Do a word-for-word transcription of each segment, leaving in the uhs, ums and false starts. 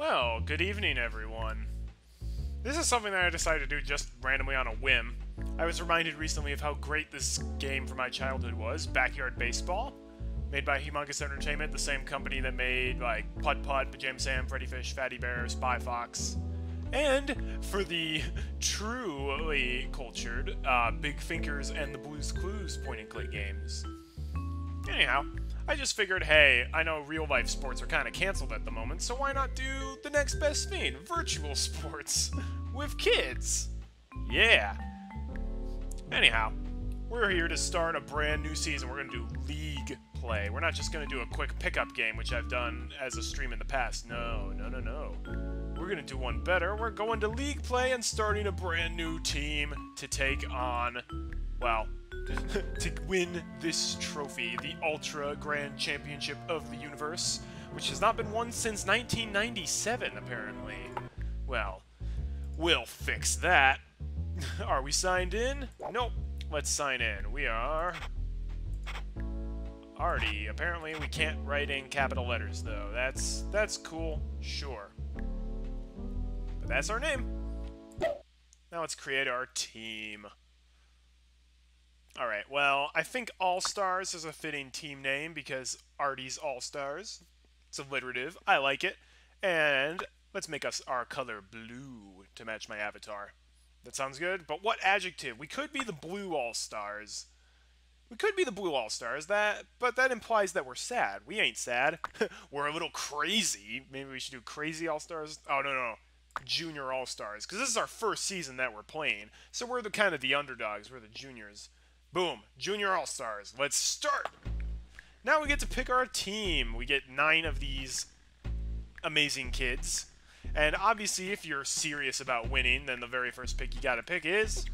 Well, good evening, everyone. This is something that I decided to do just randomly on a whim. I was reminded recently of how great this game from my childhood was, Backyard Baseball, made by Humongous Entertainment, the same company that made, like, Putt-Putt, Pajama Sam, Freddy Fish, Fatty Bears, Spy Fox, and, for the truly cultured, uh, Big Thinkers and the Blues Clues point-and-click games. Anyhow, I just figured, hey, I know real-life sports are kind of canceled at the moment, so why not do the next best thing, virtual sports, with kids? Yeah. Anyhow, we're here to start a brand new season. We're going to do league play. We're not just going to do a quick pickup game, which I've done as a stream in the past. No, no, no, no. We're going to do one better. We're going to league play and starting a brand new team to take on, well, to win this trophy, the Ultra Grand Championship of the Universe, which has not been won since nineteen ninety-seven, apparently. Well, we'll fix that. Are we signed in? Nope. Let's sign in. We are... Arty. Apparently we can't write in capital letters, though. That's that's cool. Sure. But that's our name. Now let's create our team. Alright, well, I think All Stars is a fitting team name because Arty's All Stars. It's alliterative. I like it. And let's make us our color blue to match my avatar. That sounds good, but what adjective? We could be the Blue All-Stars. We could be the Blue All-Stars, that, but that implies that we're sad. We ain't sad. We're a little crazy. Maybe we should do Crazy All-Stars? Oh, no, no, no. Junior All-Stars, because this is our first season that we're playing, so we're the kind of the underdogs. We're the juniors. Boom. Junior All-Stars. Let's start! Now we get to pick our team. We get nine of these amazing kids. And obviously, if you're serious about winning, then the very first pick you gotta pick is...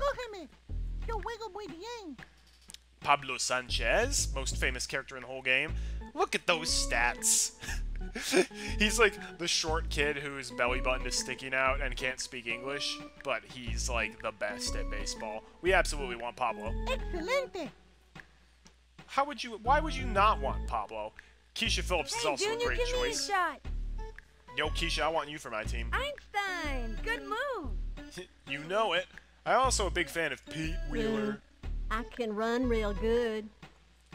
Pablo Sanchez, most famous character in the whole game. Look at those stats! He's like the short kid whose belly button is sticking out and can't speak English, but he's like the best at baseball. We absolutely want Pablo. Excelente! How would you... Why would you not want Pablo? Keisha Phillips hey, is also Junior, a great choice. Yo, Keisha, I want you for my team. Einstein, good move. You know it. I'm also a big fan of Pete Wheeler. I can run real good.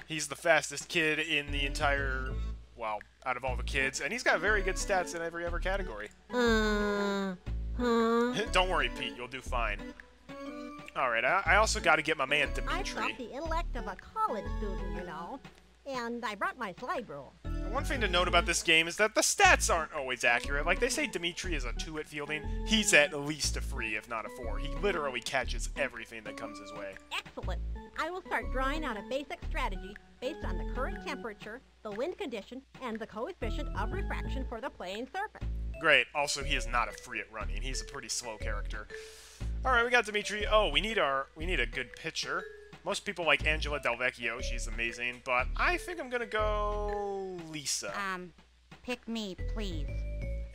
He's the fastest kid in the entire, well, out of all the kids, and he's got very good stats in every other category. Uh, huh? Don't worry, Pete. You'll do fine. All right, I, I also got to get my man Dmitri. I've got the intellect of a college student, you know. And I brought my slide rule. One thing to note about this game is that the stats aren't always accurate. Like, they say Dmitri is a two at fielding. He's at least a three, if not a four. He literally catches everything that comes his way. Excellent. I will start drawing out a basic strategy based on the current temperature, the wind condition, and the coefficient of refraction for the playing surface. Great. Also, he is not a three at running. He's a pretty slow character. All right, we got Dmitri. Oh, we need our we need a good pitcher. Most people like Angela Delvecchio, she's amazing, but I think I'm gonna go... Lisa. Um, pick me, please.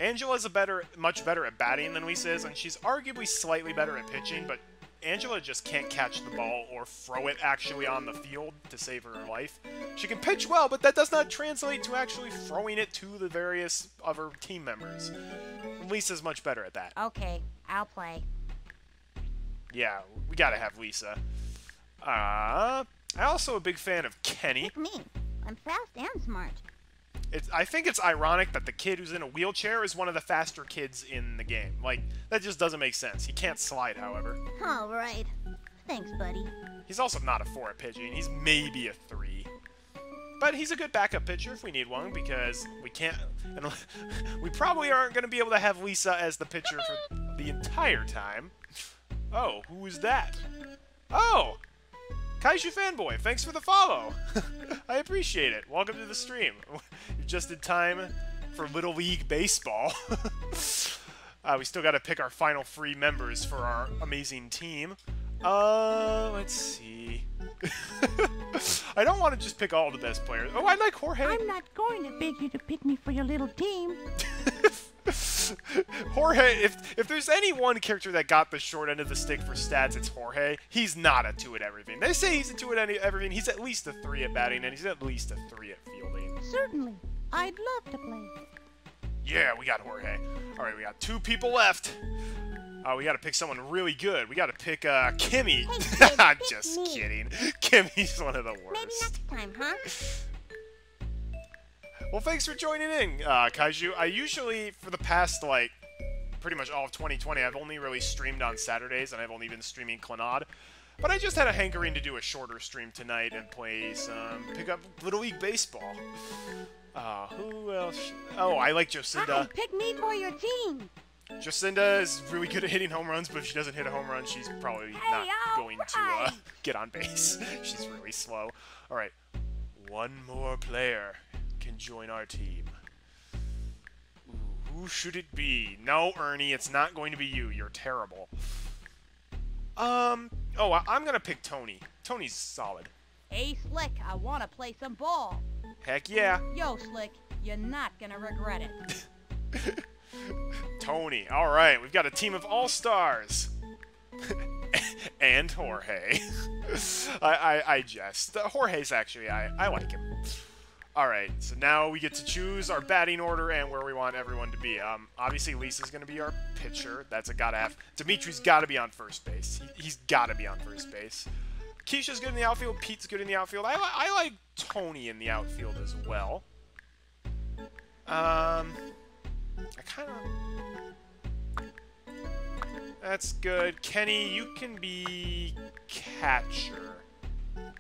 Angela's a better, much better at batting than Lisa is, and she's arguably slightly better at pitching, but Angela just can't catch the ball or throw it actually on the field to save her life. She can pitch well, but that does not translate to actually throwing it to the various other team members. Lisa's much better at that. Okay, I'll play. Yeah, we gotta have Lisa. Uh, I'm also a big fan of Kenny. Pick me. I'm fast and smart. It's, I think it's ironic that the kid who's in a wheelchair is one of the faster kids in the game. Like, that just doesn't make sense. He can't slide, however. All right. Thanks, buddy. He's also not a four at pitching. He's maybe a three. But he's a good backup pitcher if we need one, because we can't... And we probably aren't going to be able to have Lisa as the pitcher for the entire time. Oh, who is that? Oh! Kaiju Fanboy, thanks for the follow! I appreciate it. Welcome to the stream. You're just in time for Little League Baseball. uh, we still gotta pick our final three members for our amazing team. Uh, let's see. I don't want to just pick all the best players. Oh, I like Jorge. I'm not going to beg you to pick me for your little team. Jorge, if if there's any one character that got the short end of the stick for stats, it's Jorge. He's not a two at everything. They say he's a two at everything. He's at least a three at batting, and he's at least a three at fielding. Certainly. I'd love to play. Yeah, we got Jorge. All right, we got two people left. Uh, we got to pick someone really good. We got to pick uh, Kimmy. Hey, just me. Kidding. Kimmy's one of the worst. Maybe next time, huh? Well, thanks for joining in, uh, Kaiju. I usually, for the past, like, pretty much all of twenty twenty, I've only really streamed on Saturdays, and I've only been streaming Clannad. But I just had a hankering to do a shorter stream tonight and play some pick up Little League Baseball. Uh, who else? Oh, I like Jocinda. Hi, pick me for your team. Jocinda is really good at hitting home runs, but if she doesn't hit a home run, she's probably hey, not going right. to uh, get on base. She's really slow. All right, one more player can join our team. Ooh, who should it be? No, Ernie, it's not going to be you. You're terrible. Um. Oh, I I'm gonna pick Tony. Tony's solid. Hey, Slick, I wanna play some ball. Heck yeah. Yo, Slick, you're not gonna regret it. Tony. All right, we've got a team of all stars. And Jorge. I, I I jest. Uh, Jorge's actually I I like him. All right, so now we get to choose our batting order and where we want everyone to be. Um, obviously, Lisa's going to be our pitcher. That's a gotta have. Dimitri's got to be on first base. He, he's got to be on first base. Keisha's good in the outfield. Pete's good in the outfield. I, li I like Tony in the outfield as well. Um, I kind of... That's good. Kenny, you can be catcher.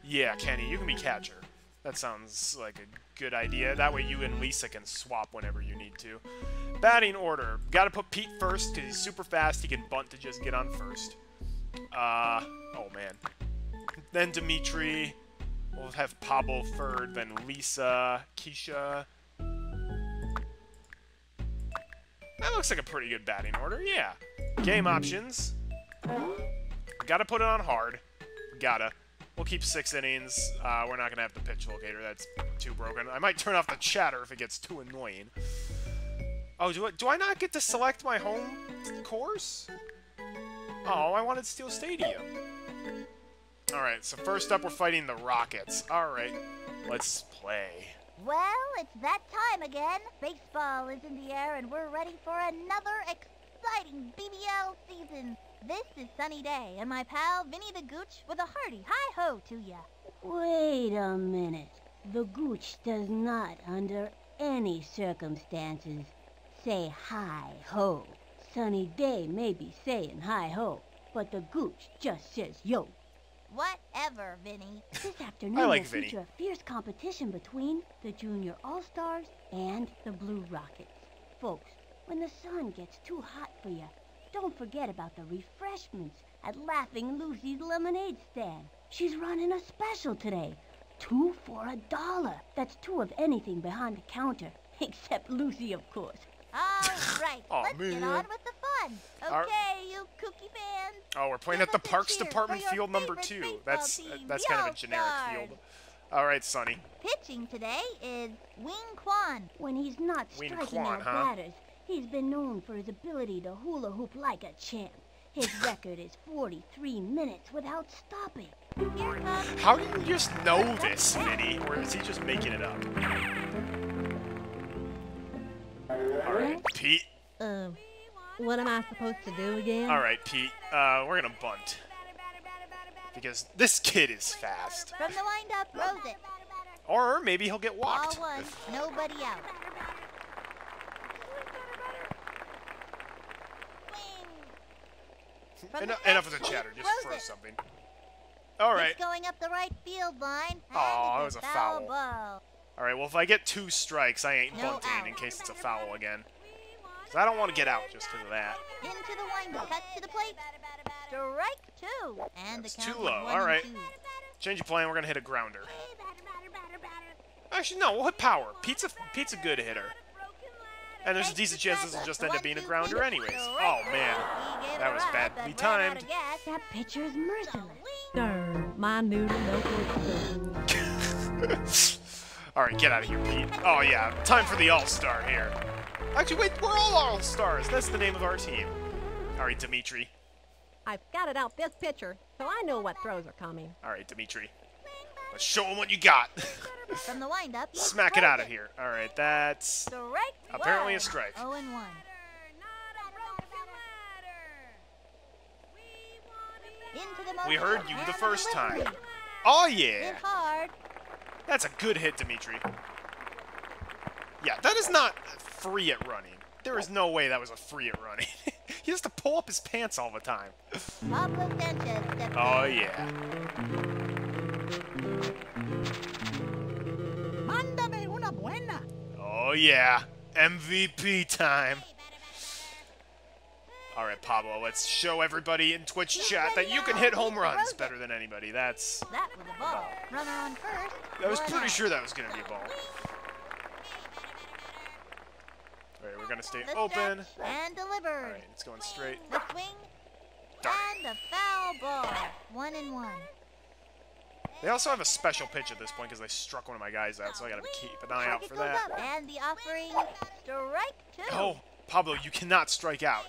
Yeah, Kenny, you can be catcher. That sounds like a good idea. That way you and Lisa can swap whenever you need to. Batting order. Got to put Pete first because he's super fast. He can bunt to just get on first. Uh, oh, man. Then Dmitri. We'll have Pablo third. Then Lisa. Keisha. That looks like a pretty good batting order. Yeah. Game options. Got to put it on hard. Got to. We'll keep six innings. Uh, we're not going to have the pitch locator. That's too broken. I might turn off the chatter if it gets too annoying. Oh, do I, do I not get to select my home course? Oh, I wanted Steel Stadium. All right, so first up, we're fighting the Rockets. All right, let's play. Well, it's that time again. Baseball is in the air, and we're ready for another exciting B B L season. This is Sunny Day, and my pal Vinny the Gooch with a hearty hi-ho to ya. Wait a minute. The Gooch does not, under any circumstances, say hi-ho. Sunny Day may be saying hi-ho, but the Gooch just says yo. Whatever, Vinny. This afternoon I like will Vinny. Feature a fierce competition between the Junior All-Stars and the Blue Rockets. Folks, when the sun gets too hot for you, don't forget about the refreshments at Laughing Lucy's lemonade stand. She's running a special today. Two for a dollar. That's two of anything behind the counter. Except Lucy, of course. All right, oh, let's man. get on with the fun. Okay, Our... you cookie man. Oh, we're playing Give at the Parks Department Field Number Two. That's uh, that's Yo kind of a generic stars. field. All right, Sonny. Pitching today is Wing Kwan. When he's not Wing striking Kwan, out huh? batters, he's been known for his ability to hula hoop like a champ. His record is forty-three minutes without stopping. How do you just know this, Vinny? Or is he just making it up? Alright, Pete. Um, what am I supposed to do again? Alright, Pete. Uh, we're gonna bunt. Because this kid is fast. From the wind-up, throws it. Or maybe he'll get walked. Ball one, nobody out. En enough of the chatter. Just throw something. All right. It's going up the right field line. Oh, that was a foul. foul ball. All right. Well, if I get two strikes, I ain't no bunting out. in case it's a foul again. Cause I don't want to get out just because of that. Into the windup, cut to the plate. Strike two. And the count too low. All right. Change of plan. We're gonna hit a grounder. Actually, no. We'll hit power. Pizza. Pete's a good hitter. And there's a decent chance this will just end up being a grounder anyways. Oh, man. That was badly timed. That pitcher is merciless. My new All right, get out of here, Pete. Oh, yeah. Time for the All-Star here. Actually, wait. We're all All-Stars. That's the name of our team. All right, Dmitri. I've got it out this pitcher, so I know what throws are coming. All right, Dmitri. Let's show them what you got. From the windup, smack it out of here. All right, that's apparently a strike. Oh and one. We heard you the first time. Oh yeah. That's a good hit, Dmitri. Yeah, that is not free at running. There is no way that was a free at running. He has to pull up his pants all the time. Pablo Sanchez. Oh yeah. Mándame una buena. Oh yeah. M V P time. All right, Pablo, let's show everybody in Twitch chat that you can hit home runs better than anybody. That's that was a ball. Runner on first. I was pretty sure that was going to be a ball. All right, we're going to stay open. And delivered. All right, it's going straight. The swing and a foul ball. One and one. They also have a special pitch at this point because they struck one of my guys out, so I got to keep an eye out for that. And the offering strike two. Oh, Pablo, you cannot strike out.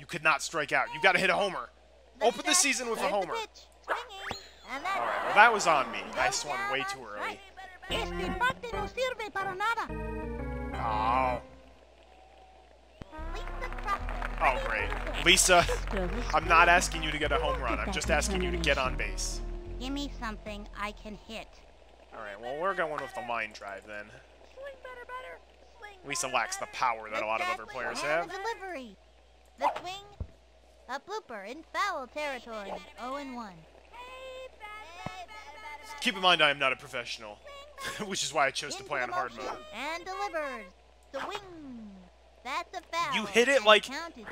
You could not strike out. You got to hit a homer. Open the season with a homer. All right, well, that was on me. I swung way too early. Oh. Oh, great. Lisa, I'm not asking you to get a home run. I'm just asking you to get on base. Give me something I can hit. All right, well, we're going with the line drive then. Lisa lacks the power that a lot of other players have. The swing, a blooper in foul territory, oh and one. Keep in mind I am not a professional, which is why I chose to play on hard mode. And delivered. The wing. That's a foul. You hit it like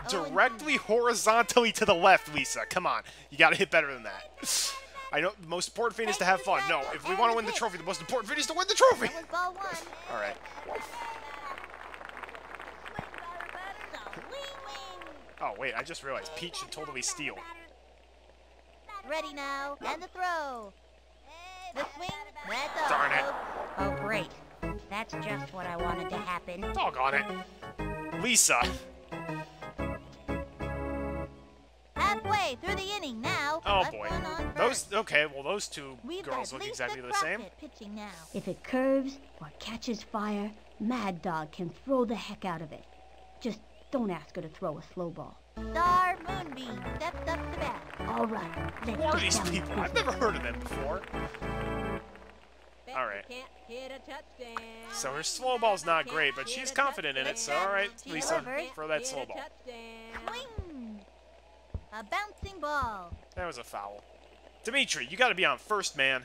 directly horizontally to the left, Lisa. Come on. You got to hit better than that. I know the most important thing is to have fun. No, if we want to win the trophy, the most important thing is to win the trophy. All right. Oh, wait, I just realized Pete should totally steal. Ready now, and the throw. The swing, that's Darn it. Oh, great. That's just what I wanted to happen. Doggone it. Lisa. Halfway through the inning now. Oh, boy. Those, okay, well, those two We've girls look exactly the same. Pitching now. If it curves or catches fire, Mad Dog can throw the heck out of it. Just don't ask her to throw a slow ball. Star Moonbeam steps up to bat. All right. Let's Who are these people? Business. I've never heard of them before. Bet all right. So her slow ball's not great, but she's confident in it. So all right, Lisa, throw that slow ball. Swing. A bouncing ball. That was a foul. Dmitri, you got to be on first, man.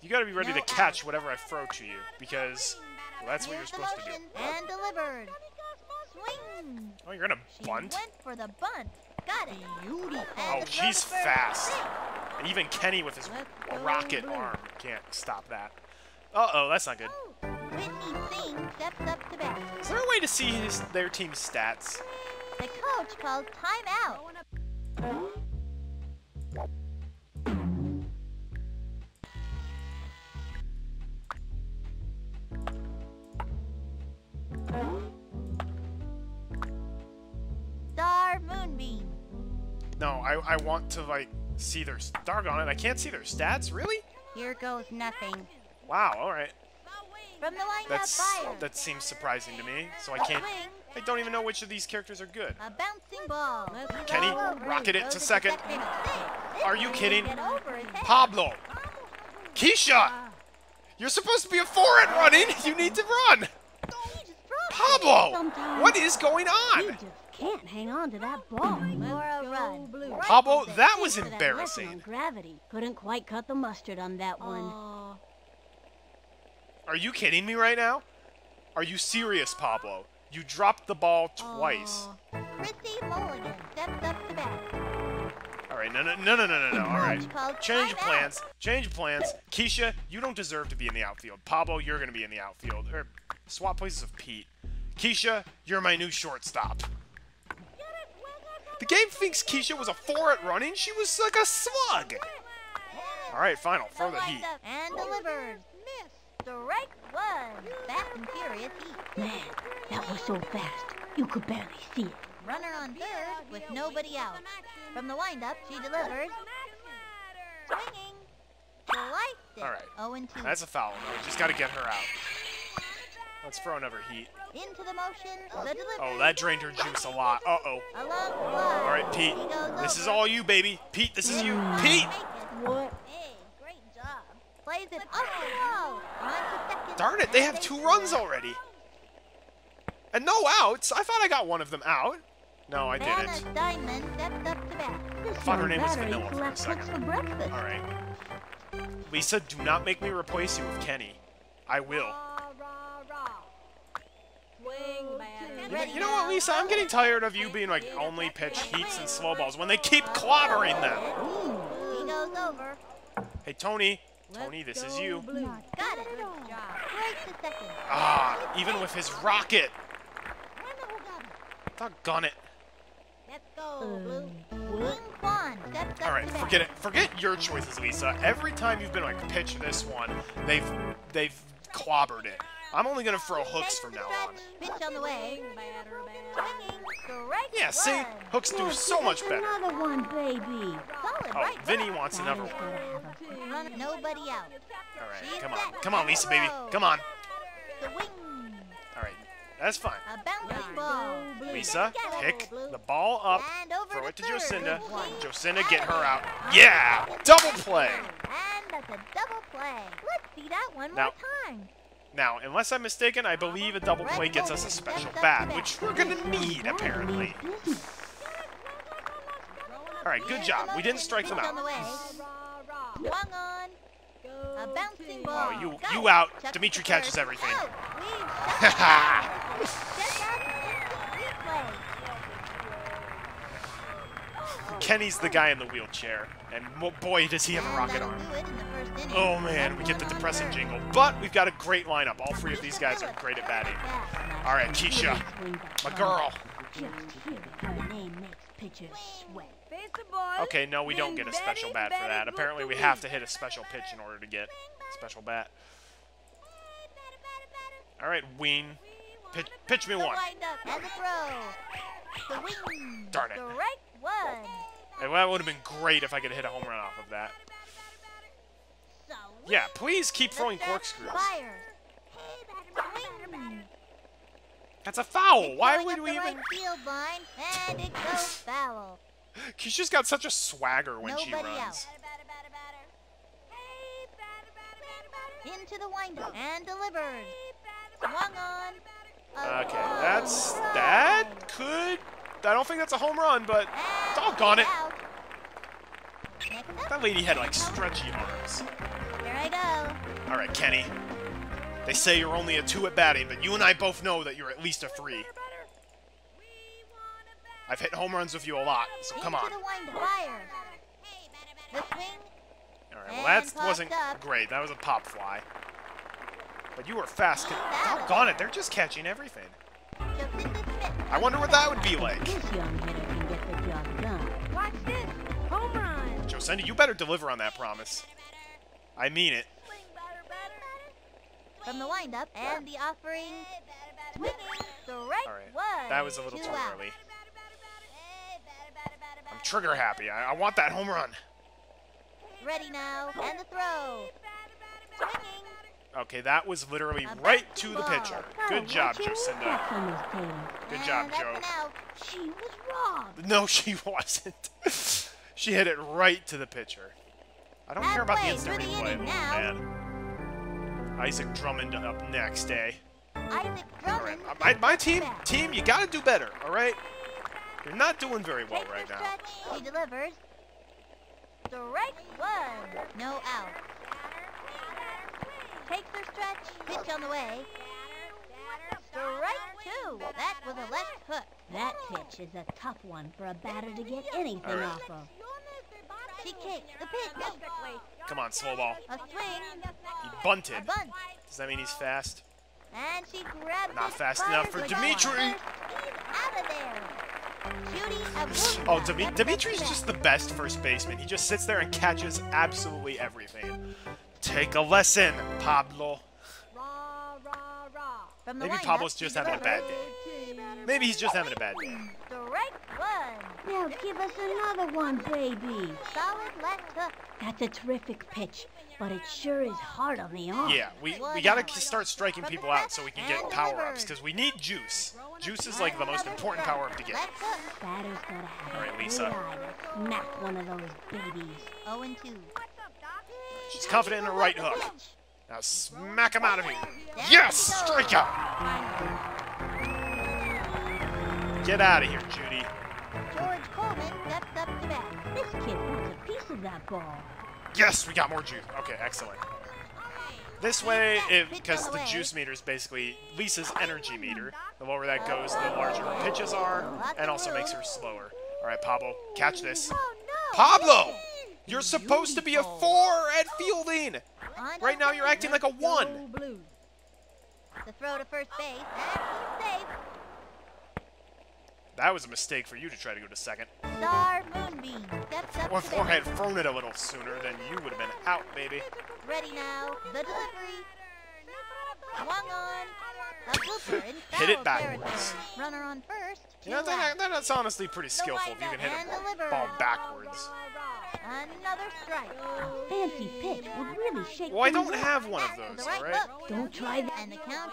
You got to be ready no to catch out. Whatever I throw to you, because well, that's Here's what you're supposed to do. And delivered. Swing. Oh, you're gonna bunt? She went for the bunt. Got it. Oh, she's fast. And even Kenny with his rocket arm can't stop that. Uh-oh, that's not good. Whitney Thing steps up to bat. Is there a way to see his, their team's stats? The coach called timeout. Star Moonbeam. No, I, I want to, like, see their... Doggone it, I can't see their stats, really? Here goes nothing. Wow, all right. From the lineup, That's That seems surprising to me, so I can't... I don't even know which of these characters are good. A bouncing ball. Kenny rocketed it to second. Are you kidding? Pablo. Keisha! You're supposed to be a four at running. You need to run. Pablo, what is going on? Can't hang on to that ball. Run. Pablo, that was embarrassing. Gravity couldn't quite cut the mustard on that one. Uh, Are you kidding me right now? Are you serious, Pablo? You dropped the ball twice. Uh, Chrissy Mulligan stepped up to bat. All right, no, no, no, no, no, no. All right, change of plans. Change of plans. Keisha, you don't deserve to be in the outfield. Pablo, you're going to be in the outfield. Or swap places with Pete. Keisha, you're my new shortstop. The game thinks Keisha was a four at running. She was like a slug. All right, final. Throw the heat. And delivers. Miss. Strike one. Fast and furious heat. Man, that was so fast. You could barely see it. Runner on third with nobody out. From the windup, she delivers. All right. oh and two. That's a foul. We just got to get her out. Let's throw another heat. Into the motion, the oh, that drained her juice a lot. Uh-oh. All right, Pete. This is all you, baby. Pete, this is you. Pete! What? Hey, great job. Plays it up the wall. Darn it, they have two runs already. And no outs. I thought I got one of them out. No, I didn't. I thought her name was Vanilla for a second. All right. Lisa, do not make me replace you with Kenny. I will. You, you know what, Lisa? I'm getting tired of you being like only pitch heats and slow balls when they keep clobbering them. He goes over. Hey, Tony. Tony, this is you. Got it. Ah, even with his rocket. Doggone it. Let's go, Blue. All right, forget it. Forget your choices, Lisa. Every time you've been like pitch this one, they've they've clobbered it. I'm only gonna throw hooks from now on. Pitch on the way. Yeah, see, hooks do so much better. Another one, baby. Oh, Vinny wants another one. Nobody out. All right, come on, come on, Lisa, baby, come on. All right. That's fine. Lisa, pick the ball up, throw it to Jocinda. Jocinda, get her out. Yeah! Double play! And that's a double play. Let's see that one more time. Now, unless I'm mistaken, I believe a double play gets us a special bat, which we're going to need, apparently. All right, good job. We didn't strike them out. A bouncing ball. Oh, you, you out. Dmitri catches everything. Kenny's the guy in the wheelchair, and boy, does he have a rocket arm. Oh man, we get the depressing jingle, but we've got a great lineup. All three of these guys are great at batting. All right, Keisha, my girl. Okay, no, we don't get a special bat for that. Apparently, we have to hit a special pitch in order to get a special bat. All right, Ween. Pitch, pitch me one. Darn it. And that would have been great if I could hit a home run off of that. Yeah, please keep throwing corkscrews. That's a foul. Why would we even? Keisha's got such a swagger when she runs. Into the windup and delivered. Okay, that's that could. I don't think that's a home run, but doggone it. That lady had like stretchy arms. There I go. All right, Kenny. They say you're only a two at batting, but you and I both know that you're at least a three. I've hit home runs with you a lot, so come on. All right, well, that wasn't great. That was a pop fly. But you were fast. Doggone it, they're just catching everything. I wonder what that would be like. Jocinda, you better deliver on that promise. I mean it. From the windup and the offering. All right, that was a little too early. I'm trigger happy. I, I want that home run. Ready now, and the throw. Swinging. Okay, that was literally right to the pitcher. Good job, Jocinda. Good job, Joe. She was wrong. No, she wasn't. She hit it right to the pitcher. I don't care about the instant replay, little man. Isaac Drummond up next, eh? Isaac Drummond. All right. My, my team, team, you gotta do better, all right? You're not doing very well right now. She delivers. The right one. No out. Takes her stretch, pitch on the way. Strike two. That was a left hook. That pitch is a tough one for a batter to get anything right off of. She kicked the pitch. Come on, slow ball. A swing. He bunted. A bunt. Does that mean he's fast? And she grabbed Not fast enough for Dmitri. Out of there. Oh, Demi Dimitri's just the best first baseman. He just sits there and catches absolutely everything. Take a lesson, Pablo. Maybe Pablo's just having a bad day. Maybe he's just having a bad day. Now give us another one, baby. Solid left hook. That's a terrific pitch, but it sure is hard on the arm. Yeah, we, we got to start striking people out so we can get power-ups, because we need juice. Juice is like the most important power-up to get. All right, Lisa. Smack one of those babies. oh and two. She's confident in her right hook. Now smack him out of here. Yes! Strikeout! Get out of here, Judy. George Corbin steps up to bat. This kid wants a piece of that ball. Yes, we got more juice. Okay, excellent. This way, because the juice meter is basically Lisa's energy meter. The lower that goes, the larger her pitches are, and also makes her slower. All right, Pablo, catch this. Pablo! You're supposed to be a four at fielding. Right now, you're acting like a one. The throw to first base, and he's safe. That was a mistake for you to try to go to second. Star Moonbeam steps up. Well, if Jorge had thrown it a little sooner, then you would have been out, baby. Ready now, the delivery. Swung on. A blooper in hit it backwards. Runner on first. You know, that, that, that's honestly pretty skillful if you can hit a ball backwards. Another strike. A fancy pitch would really shake. Well, I don't have one of those, all right? Don't try that. And the count.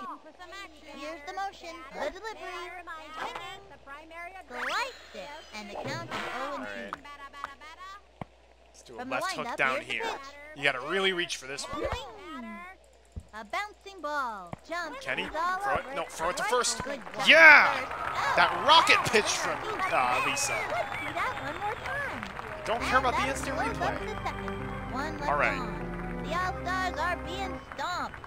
Here's the motion. The delivery. Sliced it. And the count is oh and two. Let's do a left hook down here. You gotta really reach for this one. A bouncing ball. Jump. Kenny, throw it. No, throw it to first. Yeah! That rocket pitch from uh, Lisa. Don't care about the instant replay. All right. The All-Stars are being stomped.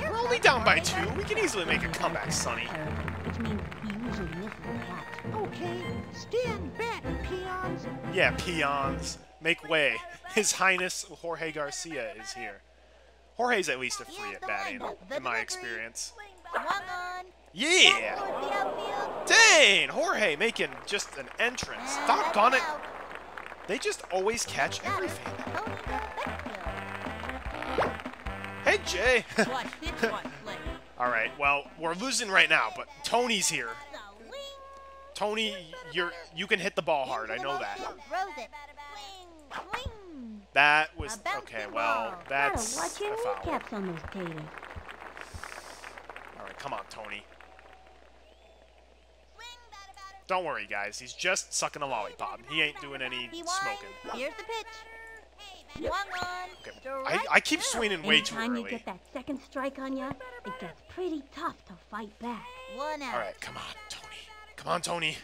We're only down by two. We can easily make a comeback, Sonny. Which means we usually miss the catch. Okay, stand back, peons. Yeah, peons. Make way. His Highness Jorge Garcia is here. Jorge's at least a free at batting, in my experience. Yeah! Dang! Jorge making just an entrance. Doggone it. They just always catch everything. Hey, Jay. All right, well, we're losing right now, but Tony's here. Tony, you're you can hit the ball hard. I know that. That was okay. Well, that's a foul. All right, come on, Tony. Don't worry, guys. He's just sucking a lollipop. He ain't doing any smoking. Here's the pitch. Okay. I, I keep swinging way too early. Anytime you get that second strike on you, it gets pretty tough to fight back. One out. All right, come on, Tony. Come on, Tony.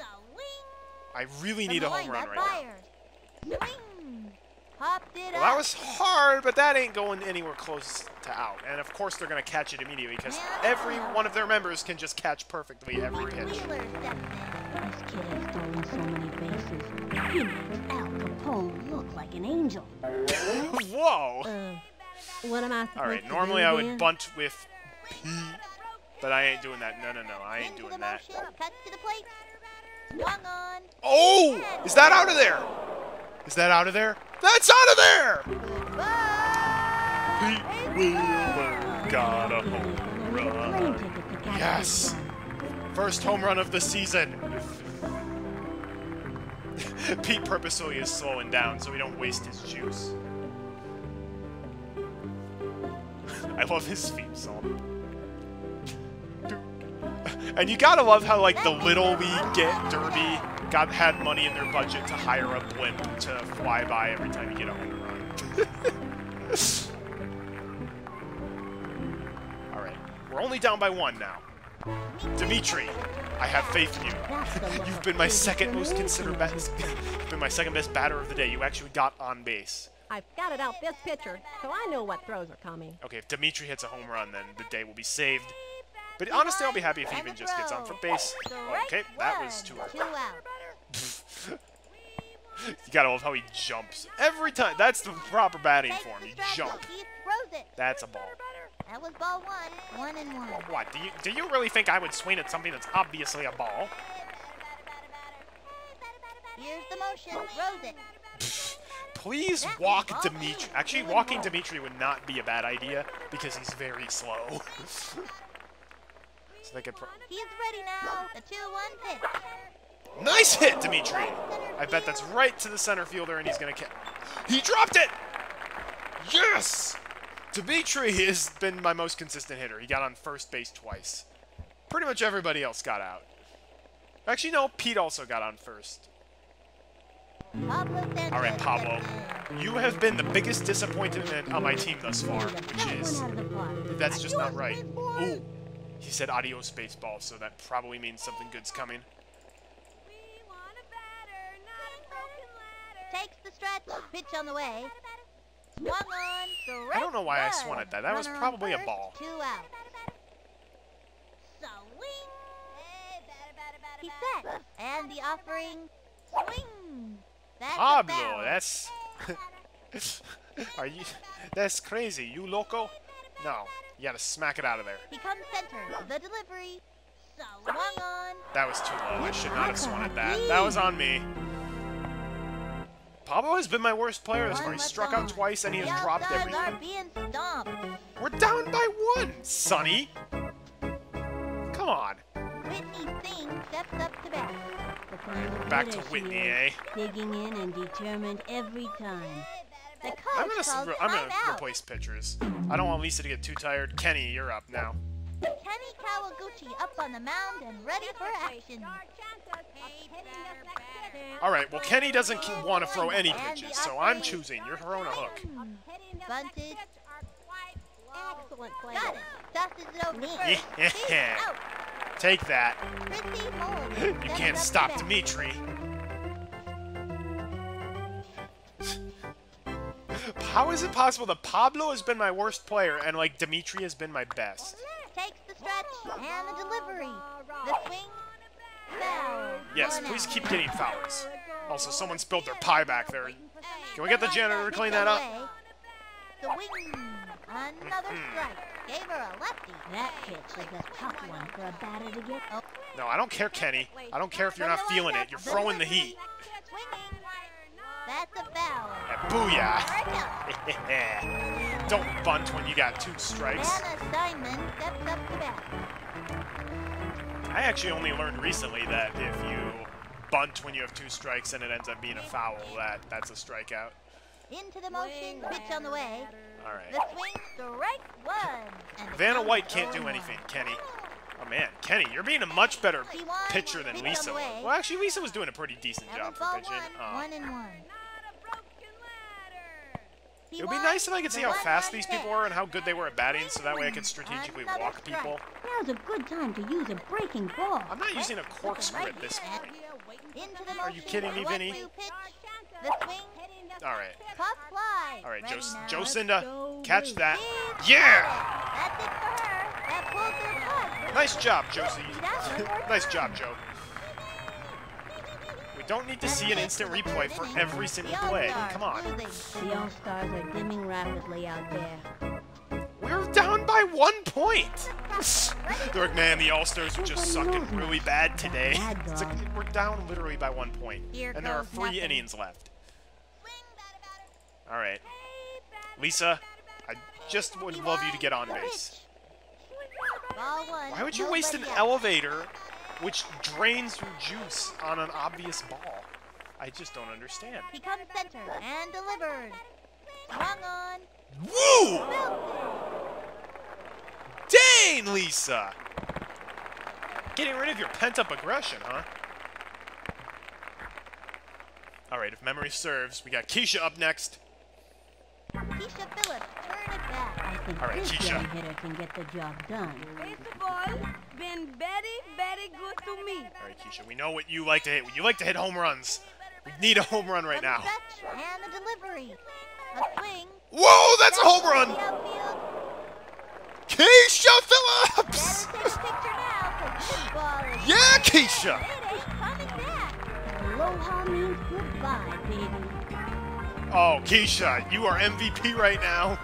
I really need a home run right now. Well, that was hard, but that ain't going anywhere close to out. And of course, they're going to catch it immediately because every one of their members can just catch perfectly every pitch. This kid has stolen so many bases. He makes Al Capone look like an angel. Whoa! Uh, what am I? All right. Normally I would bunt with P, but I ain't doing that. No, no, no. I ain't doing that. Oh! Is that out of there? Is that out of there? That's out of there! Pete Wheeler got a home run. Yes. First home run of the season. Pete purposely is slowing down so he don't waste his juice. I love his theme song. And you gotta love how like the Little League get derby got had money in their budget to hire a blimp to fly by every time you get a home run. All right, we're only down by one now. Dmitri, I have faith in you. You've been my second most considered best. You've been my second best batter of the day. You actually got on base. I've got it out this pitcher, so I know what throws are coming. Okay, if Dmitri hits a home run, then the day will be saved. But honestly, I'll be happy if he even just gets on for base. Okay, that was two out. You gotta love how he jumps every time. That's the proper batting form. You jump. That's a ball. That was ball one, one and one. Well, what? Do you do you really think I would swing at something that's obviously a ball? Here's the motion. Rose it. Pfft, please that walk Dmitri. Actually, walking Dmitri would not be a bad idea because he's very slow. So they could. Pro he's ready now. The two-one pitch. Nice hit, Dmitri. I bet that's right to the center fielder, and he's gonna catch. He dropped it. Yes! Dmitri has been my most consistent hitter. He got on first base twice. Pretty much everybody else got out. Actually, no, Pete also got on first. Alright, Pablo. You have been the biggest disappointment on my team thus far, which is... That's just not right. Ooh. He said adios, baseball, so that probably means something good's coming. Takes the stretch, pitch on the way. Swung on, direct. I don't know why I swung at that. That was probably a ball. Two out. Swing. He set. And the offering. Swing. That's Pablo, that's. Are you? That's crazy. You loco? No. You gotta smack it out of there. He comes center. The delivery. Swung on. That was too low. I should not have swung at that. That was on me. Pablo has been my worst player this far. He struck out twice and he has dropped everything. We're down by one, Sonny! Come on. Whitney Thing steps up to bat. Right, back to Whitney, eh? Digging in and determined every time. I'm gonna, I'm gonna replace pitchers. I don't want Lisa to get too tired. Kenny, you're up now. Kenny Kawaguchi up on the mound and ready for action. Alright, well Kenny doesn't want to throw any pitches, so I'm choosing. You're throwing a hook. Bunted. Excellent play. Got it. Tosses it over first. Yeah. Take that. You can't stop Dmitri. How is it possible that Pablo has been my worst player and like Dmitri has been my best? Takes the stretch and the delivery. The swing. Foul. Yes, please keep getting fouls. Also, someone spilled their pie back there. Can we get the janitor to clean that up? The wing. Another strike. Gave her a lefty. That pitch is a tough one for a batter to get. No, I don't care, Kenny. I don't care if you're not feeling it. You're throwing the heat. That's a foul. Yeah, booyah! Yeah. Don't bunt when you got two strikes. I actually only learned recently that if you bunt when you have two strikes and it ends up being a foul, that that's a strikeout. Into the motion, pitch on the way. All right. The swing, strike one. Vanna White can't do anything, Kenny. Oh man, Kenny, you're being a much better pitcher than Lisa. Well, actually, Lisa was doing a pretty decent job for pitching. Oh. One and one. It would be nice if I could see how fast these people were and how good they were at batting, so that way I could strategically walk people. Now's a good time to use a breaking ball. I'm not using a corkscrew at this point. Are you kidding me, Vinny? All right. All right, Jocinda, catch that. Yeah! Nice job, Josie. Nice job, Joe. We don't need to see an instant replay for every single play. Come on. The All-Stars are dimming rapidly out there. We're down by one point. They're like, man, the All-Stars are just sucking really bad today. It's like, we're down literally by one point. And there are three innings left. All right. Lisa, I just would love you to get on base. Why would you waste an elevator which drains your juice on an obvious ball? I just don't understand. He comes center and delivered. Swung on. Woo! Dang, Lisa! Getting rid of your pent-up aggression, huh? Alright, if memory serves, we got Keisha up next. Keisha Phillips, turn it back. All right, this Keisha. Hitter can get the job done. First of all, been very, very good to me. All right, Keisha, we know what you like to hit. You like to hit home runs. We need a home run right the now. And the delivery. A swing. Whoa, that's, that's a home run. Keisha Phillips. Now, ball yeah, Keisha. Aloha means goodbye, baby. Oh, Keisha, you are M V P right now.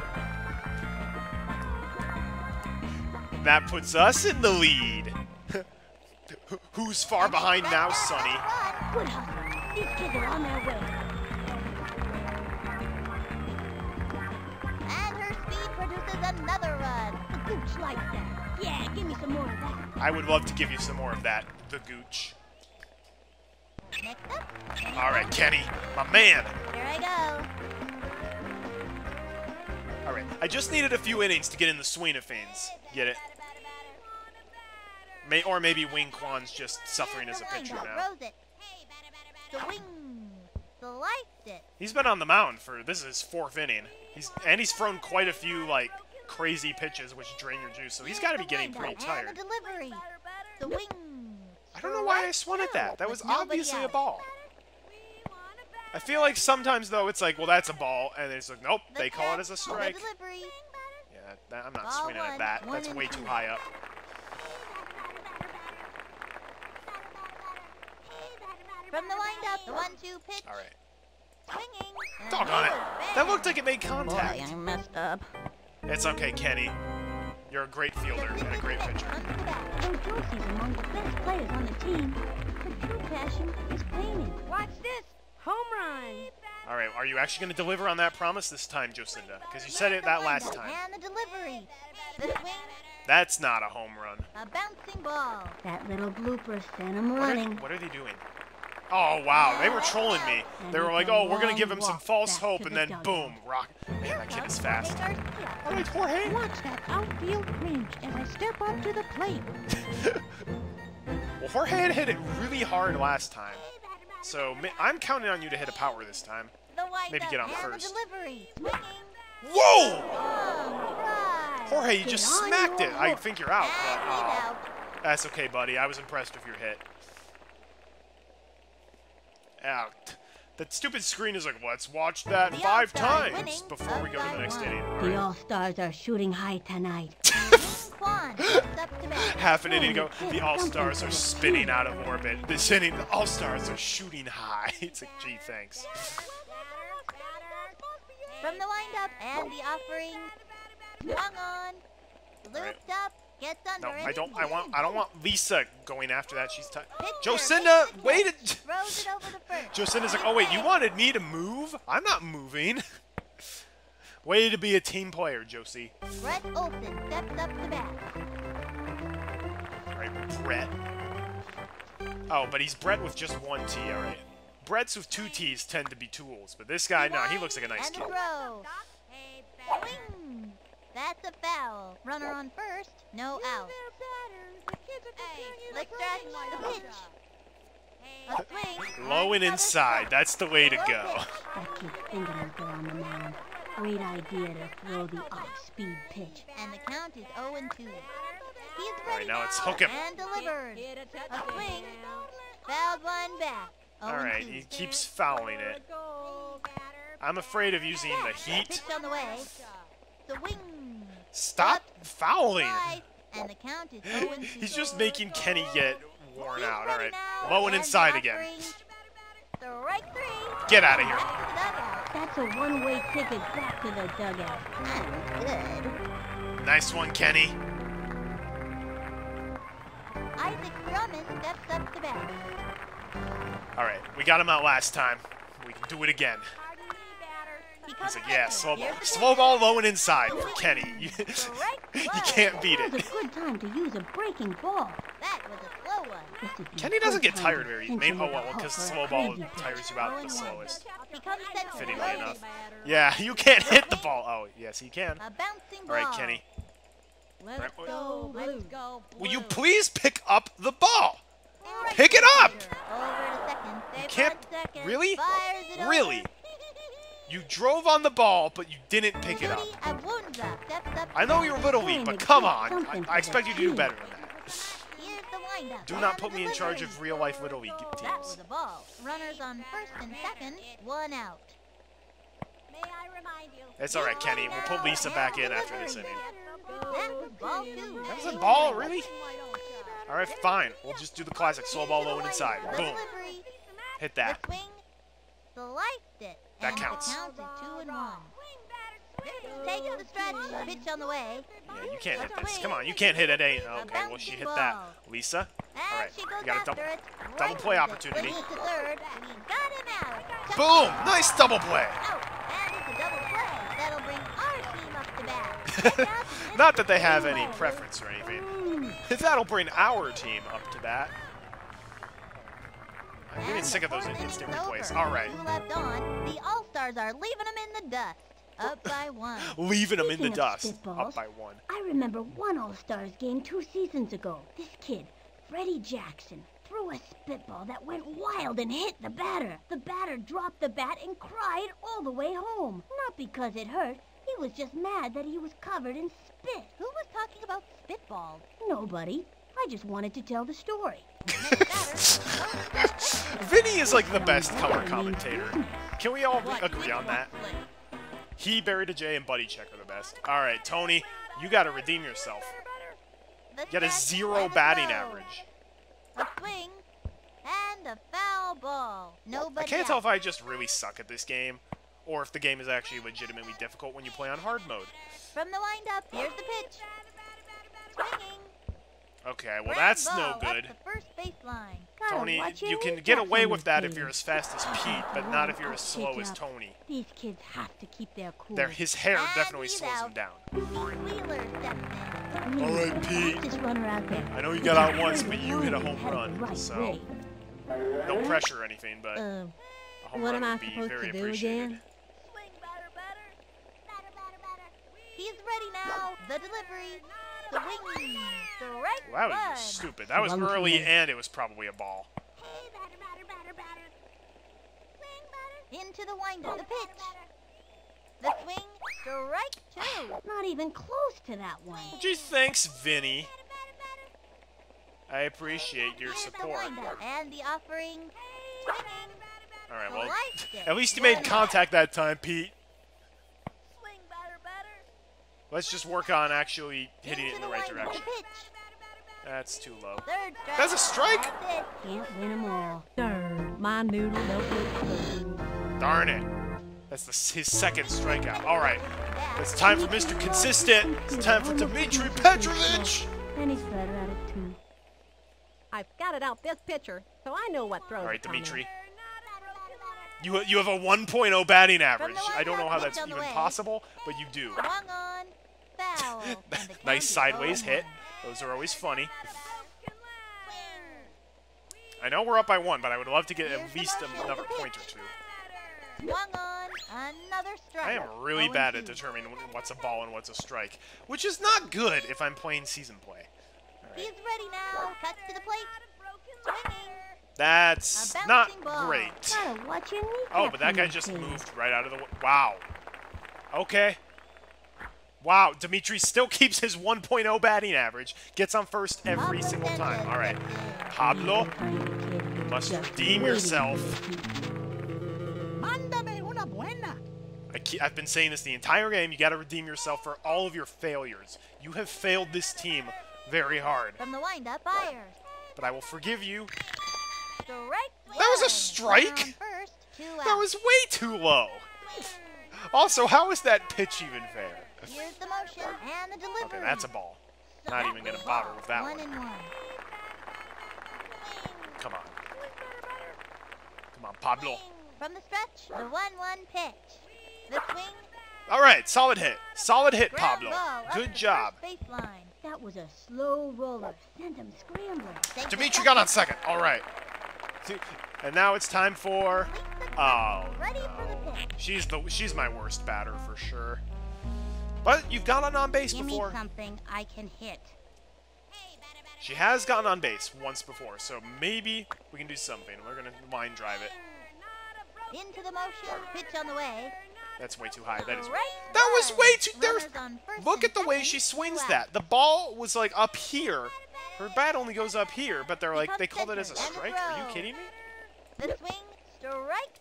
That puts us in the lead. Who's far behind now, Sonny? And her speed produces another run. The gooch like that. Yeah, give me some more of that. I would love to give you some more of that, the gooch. All right, Kenny, my man. Here I go. All right. I just needed a few innings to get in the swing of things. Get it? May, or maybe Wing Kwan's just suffering as a pitcher now. He's been on the mound for, this is his fourth inning. He's And he's thrown quite a few, like, crazy pitches which drain your juice, so he's got to be getting pretty tired. I don't know why I swung at that. That was obviously a ball. I feel like sometimes, though, it's like, well, that's a ball, and it's like, nope, they call it as a strike. Yeah, that, I'm not swinging at that. That's way too high up. From the windup, the one two pitch. All right. Swinging. Doggone it! That looked like it made contact. Boy, I messed up. It's okay, Kenny. You're a great fielder and a great pitcher. Oh, Jorge's among the best players on the team. Her true passion is painting. Watch this. Home run. All right, are you actually going to deliver on that promise this time, Jocinda? Because you said it that last time. And the delivery. The swing. That's not a home run. A bouncing ball. That little blooper sent him running. What are they doing? Oh, wow, they were trolling me. They were like, oh, we're going to give him some false hope, and then boom, rock. Man, that kid is fast. All right, Jorge. Watch that outfield range as I step up to the plate. Well, Jorge had hit it really hard last time, so I'm counting on you to hit a power this time. Maybe get on first. Whoa! Jorge, you just smacked it. I think you're out. But, uh, that's okay, buddy. I was impressed with your hit. Out. That stupid screen is like, let's watch that the five times winning. Before we go to the next inning. All right. The All-Stars are shooting high tonight. Half an inning ago, the All-Stars are spinning out of orbit. This inning, the All-Stars are shooting high. It's like, gee, thanks. From the windup and the offering, swung on, looped up. Gets under no, I don't. I want. I don't want Lisa going after that. She's tired. Jocinda, waited. Jocinda's like, oh wait, you wanted me to move? I'm not moving. Way to be a team player, Josie. Brett Olsen steps up the bat. All right, Brett. Oh, but he's Brett with just one T. All right. Bretts with two T's tend to be tools, but this guy, no, he looks like a nice kid. That's a foul. Runner on first, no out. Hey, the pitch. A low and inside. That's the way to go. That kid's thinking I'll go on the mound. Great idea to throw the off-speed pitch. And the count is oh and two. All right, now let's hook him. And delivered. A swing. Fouled one back. All right, he keeps fouling it. I'm afraid of using the heat. The wing. Stop fouling! And the count is oh and two. He's just making Kenny get worn out. All right, low and inside again. Get out of here. That's a one-way ticket back to the dugout. Nice one, Kenny. Isaac Drummond steps up to bat. All right, we got him out last time. We can do it again. He's like, yeah, slow ball, slow ball low and inside for Kenny. You, you can't beat it. That was a good time to use a breaking ball. That was a slow one. Kenny doesn't get tired very mainly because the slow ball tires you out the slowest. Fittingly enough. Yeah, you can't hit the ball. Oh, yes, he can. All right, Kenny. Right. Will you please pick up the ball? Pick it up! You can't. Really? Really? You drove on the ball, but you didn't pick it up. I know you're little league, but come on. I, I expect you to do better than that. Do not put me in charge of real-life little league teams. Runners on first and second, one out. It's all right, Kenny. We'll put Lisa back in after this inning. That was a ball, really? All right, fine. We'll just do the classic slow ball low and inside. Boom. Hit that. Sliced it. That counts. Yeah, you can't hit this. Come on, you can't hit it. Ain't okay. Well, she hit that, Lisa. All right, you got a double, double play opportunity. Boom! Nice double play. Not that they have any preference or anything. That'll bring our team up to bat. I'm getting sick of those instant replays. All right. Left on, the All-Stars are leaving them in the dust. Up by one. Leaving them in the dust. Up by one. I remember one All-Stars game two seasons ago. This kid, Freddie Jackson, threw a spitball that went wild and hit the batter. The batter dropped the bat and cried all the way home. Not because it hurt. He was just mad that he was covered in spit. Who was talking about spitballs? Nobody. I just wanted to tell the story. Vinny is like the best color commentator. Can we all agree on that? He, Buried a J, and Buddy Check are the best. All right, Tony, you got to redeem yourself. Get a zero batting average. A swing and a foul ball. Nobody. I can't tell if I just really suck at this game, or if the game is actually legitimately difficult when you play on hard mode. From the windup, here's the pitch. Swinging. Okay, well that's no good. Tony, you can get away with that if you're as fast as Pete, but not if you're as slow as Tony. These kids have to keep their cool. Their, his hair definitely slows him down. All right, Pete. I know you got out once, but you hit a home run, so no pressure or anything, but a home run would be very appreciated. He's ready now. The delivery. The wing. The right well, that was stupid. That was early, and it was probably a ball. Hey, batter, batter, batter, batter. Swing, batter. Into the windup. The pitch. The swing. Strike two. Not even close to that one. Gee, thanks, Vinny. I appreciate your support. And the offering. All right, well, at least you made contact that time, Pete. Let's just work on actually hitting it in the right direction. That's too low. That's a strike? Can't win them all. Darn, my noodle no Darn it. That's the, his second strikeout. All right. It's time for Mister Consistent. It's time for Dmitri Petrovich. And he's better at it, too. I've got it out this pitcher, so I know what throws. All right, Dmitri. You, you have a one point oh batting average. I don't know how that's even possible, but you do. Nice sideways hit. Those are always funny. I know we're up by one, but I would love to get at least another point or two. I am really bad at determining what's a ball and what's a strike, which is not good if I'm playing season play. All right. He's ready now. Cuts to the plate. That's not great. Oh, but that guy just moved right out of the... Wow. Okay. Wow, Dmitri still keeps his one point oh batting average. Gets on first every single time. All right. Pablo, you must redeem yourself. I keep, I've been saying this the entire game. You got to redeem yourself for all of your failures. You have failed this team very hard. From the windup, fires. But I will forgive you. That was a strike? That was way too low. Also, how is that pitch even fair? Here's the motion and the delivery. Okay, that's a ball. Not even going to bother with that one. Come on. Come on, Pablo. From the stretch, the one one pitch. The swing. All right, solid hit. Solid hit, Pablo. Good job. That was a slow roller. Send him scrambling. Dmitri got on second. All right. And now it's time for... Oh, no. She's, the, she's my worst batter for sure. But you've gotten on base before. Something I can hit. She has gotten on base once before, so maybe we can do something. We're going to line drive it. Into the motion, pitch on the way. That's way too high. That is. That was way too... There's, look at the way she swings that. The ball was like up here. Her bat only goes up here, but they're like, they called it as a strike? Are you kidding me? The swing, strike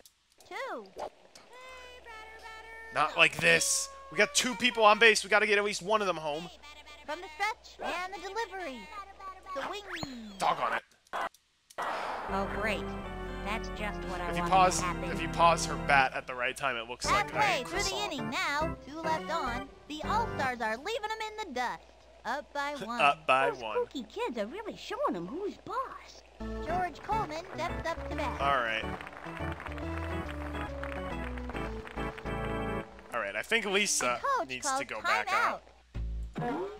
two. Not like this. We got two people on base. We got to get at least one of them home. From the stretch and the delivery. The wing. Doggone it. Oh, great. That's just what I wanted to happen. If you pause her bat at the right time, it looks like I through the inning now, two left on. The All-Stars are leaving them in the dust. Up by one. Up by Those one. Spooky kids are really showing them who's boss. George Coleman steps up to bat. All right. All right. I think Lisa needs to go back out. out.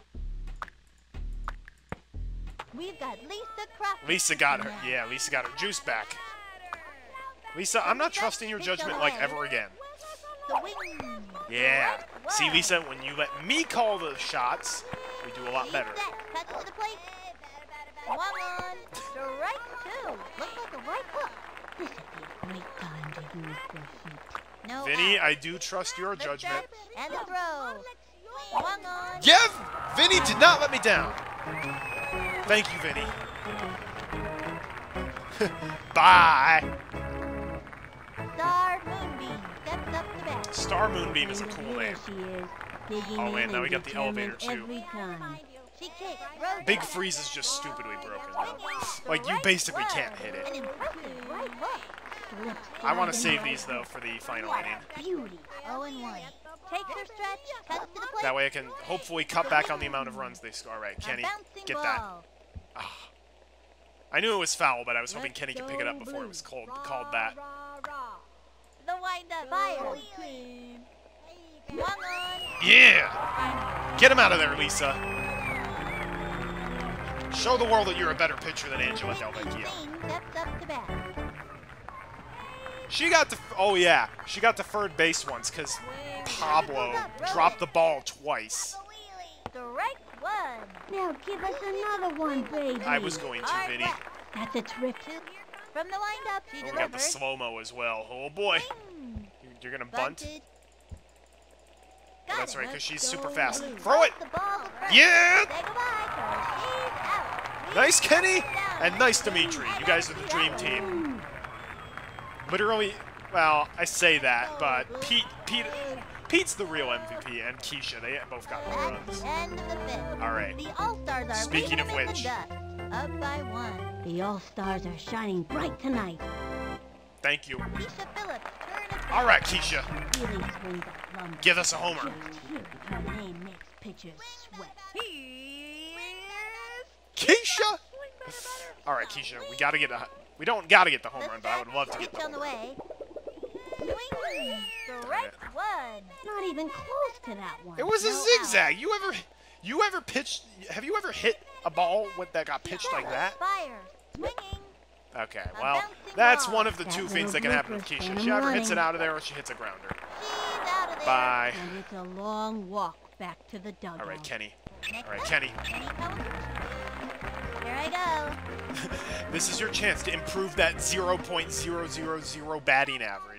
We've got Lisa Crawford. Lisa got her. Yeah, Lisa got her juice back. Lisa, I'm not trusting your judgment like ever again. Yeah. See, Lisa, when you let me call the shots, we do a lot better. Cut to the plate. One on. Strike two. Looks like a right hook. This would be a great time to use the heat. No Vinny, out. I do trust your judgment. And the throw. One on. Yeah, Vinny did not let me down. Thank you, Vinny. Bye. Star Moonbeam steps up to bat. Star Moonbeam is a cool name. Oh man, now we got the elevator too. Big Freeze is just stupidly broken though. Like, you basically can't hit it. I want to save these though for the final inning. That way I can hopefully cut back on the amount of runs they score. Alright, Kenny, get that. Oh. I knew it was foul, but I was hoping Kenny could pick it up before it was called, called that. The wind-up fire. Yeah! Get him out of there, Lisa. Show the world that you're a better pitcher than Angela Delvecchio. She got to... Oh, yeah. She got to third base once because Pablo dropped the ball twice. Now give us another one, baby. I was going to, Vinny. That's a trip. From the windup, she delivers. We got the slow-mo as well. Oh boy. You're gonna bunt? Oh, that's right, because she's super fast. Throw it! Yeah! Nice, Kenny! And nice, Dmitri. You guys are the dream team. Literally, well, I say that, but Pete, Pete... Pete's the real M V P, and Keisha. They both got runs. All right. Speaking of which, up by one. The All Stars are shining bright tonight. Thank you. Keisha Phillips. All right, Keisha. Give us a homer. Keisha. All right, Keisha. We gotta get a. We don't gotta get the home run, but I would love to get the home run. Direct one. Not even close to that one. It was a zigzag. You ever, you ever pitched? Have you ever hit a ball with that got pitched like that? Okay. Well, that's one of the two things that can happen with Keisha. She either hits it out of there or she hits a grounder. Bye. And it's a long walk back to the dugout. All right, Kenny. All right, Kenny. Here I go. This is your chance to improve that zero point zero zero zero batting average.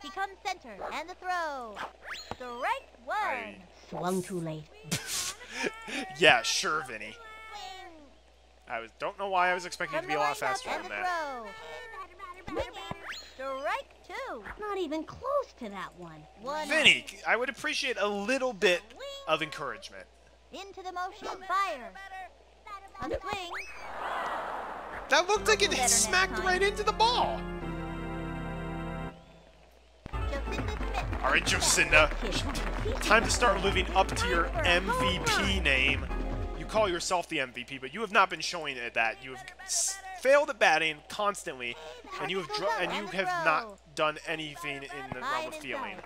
He comes center, and the throw. Strike one. I... Swung too late. Yeah, sure, Vinny. I was don't know why I was expecting it to be a lot faster than that. Strike two. Not even close to that one. one. Vinny, I would appreciate a little bit of encouragement. Into the motion, fire. A swing. That looked like it smacked right into the ball. All right, Jocinda, time to start living up to your M V P name. You call yourself the M V P, but you have not been showing it that. You have failed at batting constantly, and you have dr and you have not done anything in the realm of feeling.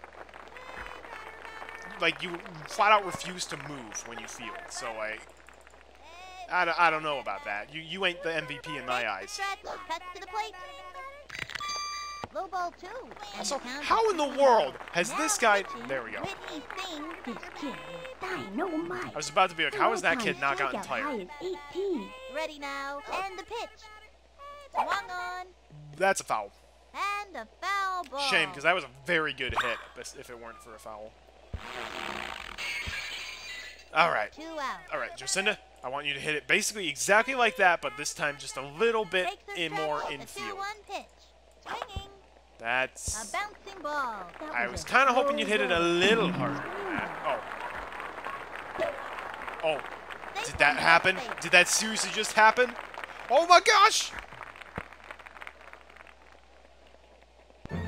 Like, you flat out refuse to move when you feel it. So I, I don't, I don't know about that. You you ain't the M V P in my eyes. Low ball two. Also, how in the world has now this guy... There we go. I was about to be like, how is that kid not gotten tired? Ready now, and the pitch. Swung on. That's a foul. And a foul ball. Shame, because that was a very good hit, if it weren't for a foul. All right. Two out. All right, Jocinda, I want you to hit it basically exactly like that, but this time just a little bit in more infield. Swinging. That's a bouncing ball. That I was, was kind of hoping you'd hit it a little harder. Oh. Oh. Did that happen? Did that seriously just happen? Oh my gosh!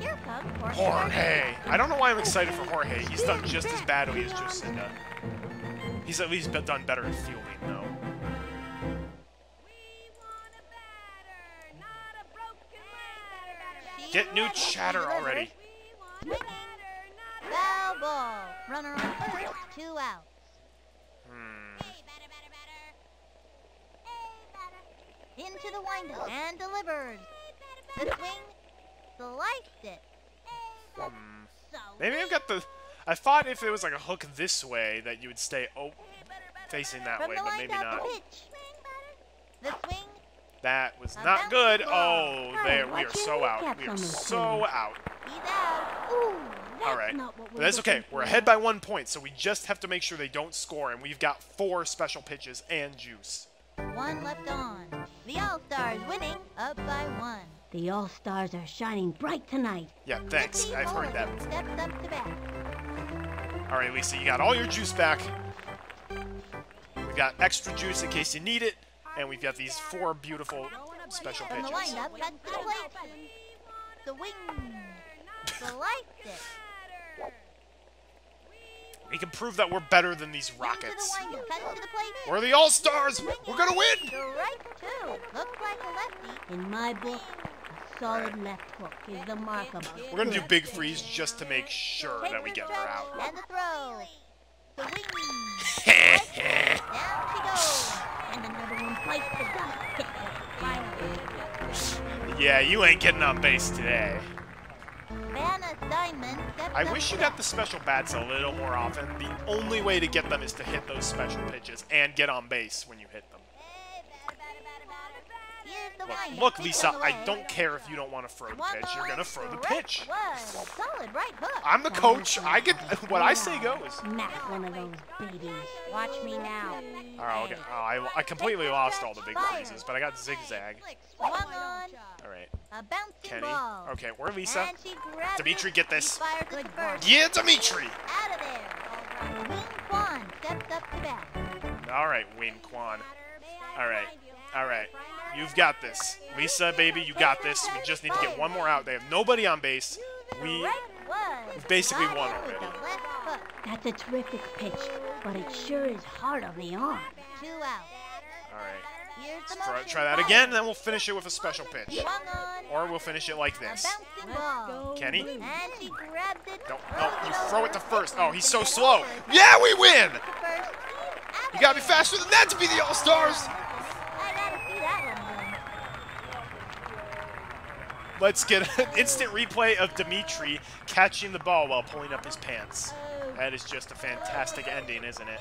Here comes Jorge. Jorge. I don't know why I'm excited for Jorge. He's done just as badly as Jocinda. He's at least done better at fielding, though. Get new chatter already. Foul ball. Runner on first. Two outs. Hmm. Into the windup and delivers. The swing. sliced it. Mm. So maybe I've got the... I thought if it was like a hook this way that you would stay oh, facing that way, but maybe not. That was not good. Oh, there we are so out. We are so out. All right, but that's okay. We're ahead by one point, so we just have to make sure they don't score, and we've got four special pitches and juice. One left on. The All-Stars winning up by one. The All-Stars are shining bright tonight. Yeah, thanks. I've heard that. Steps up to bat. All right, Lisa, you got all your juice back. We've got extra juice in case you need it, and we've got these four beautiful special pitches. The wing. We can prove that we're better than these Rockets. We're the All-Stars. We're gonna win. In my book, a solid left hook is the mark of it. We're gonna do big freeze just to make sure that we get her out. And the throw. The wing. Down she goes. And another one bites the dust. Yeah, you ain't getting on base today. I wish you got the special bats a little more often. The only way to get them is to hit those special pitches and get on base when you hit them. Look, look Lisa, I don't care if you don't want to throw the pitch. You're going to throw the pitch. I'm the coach. I get what I say goes. Watch me now. Oh, okay. Oh, I, I completely lost all the big freezes, but I got zigzag. All right. Kenny. Okay, we're Lisa. Dmitri, get this. Yeah, Dmitri. All right, Wing Kwan. All right. All right. You've got this. Lisa, baby, you got this. We just need to get one more out. They have nobody on base. We basically won already. That's a terrific pitch, but it sure is hard on the arm. Two out. All right. Let's try that again, and then we'll finish it with a special pitch. Or we'll finish it like this. Kenny? No, no, you throw it to first. Oh, he's so slow. Yeah, we win! You gotta be faster than that to be the All-Stars! Let's get an instant replay of Dmitri catching the ball while pulling up his pants. That is just a fantastic ending, isn't it?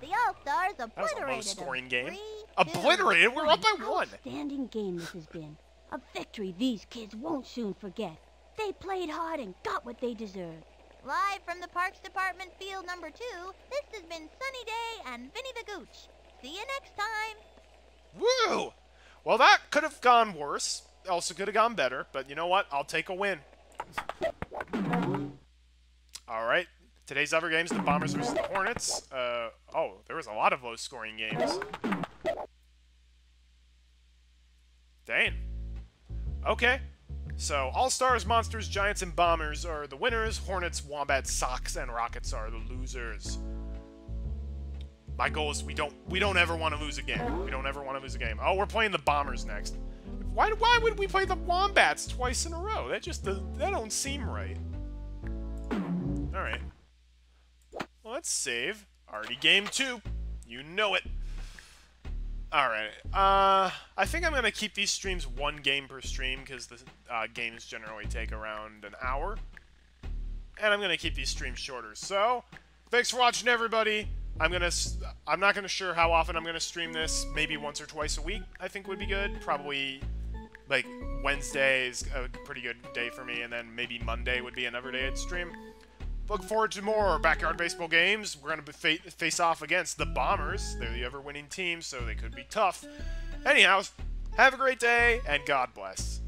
The All-Stars obliterated. That was a low-scoring game. Three, obliterated? We're up by one. Outstanding game this has been. A victory these kids won't soon forget. They played hard and got what they deserved. Live from the Parks Department Field Number Two, this has been Sunny Day and Vinny the Gooch. See you next time. Woo! Well, that could have gone worse. Also could have gone better, but you know what? I'll take a win. All right. Today's other games, the Bombers versus the Hornets. Uh, oh, there was a lot of low-scoring games. Dang. Okay. So, All-Stars, Monsters, Giants, and Bombers are the winners. Hornets, Wombats, Sox, and Rockets are the losers. My goal is we don't we don't ever want to lose a game. We don't ever want to lose a game. Oh, we're playing the Bombers next. Why, why would we play the Wombats twice in a row? That just does, that don't seem right. Alright. Well, let's save. Already game two. You know it. Alright. Uh, I think I'm going to keep these streams one game per stream because the uh, games generally take around an hour. And I'm going to keep these streams shorter. So, thanks for watching, everybody. I'm gonna. I'm not gonna sure how often I'm gonna stream this. Maybe once or twice a week. I think would be good. Probably, like Wednesday is a pretty good day for me, and then maybe Monday would be another day I'd stream. Look forward to more Backyard Baseball games. We're gonna be fa face off against the Bombers. They're the ever-winning team, so they could be tough. Anyhow, have a great day and God bless.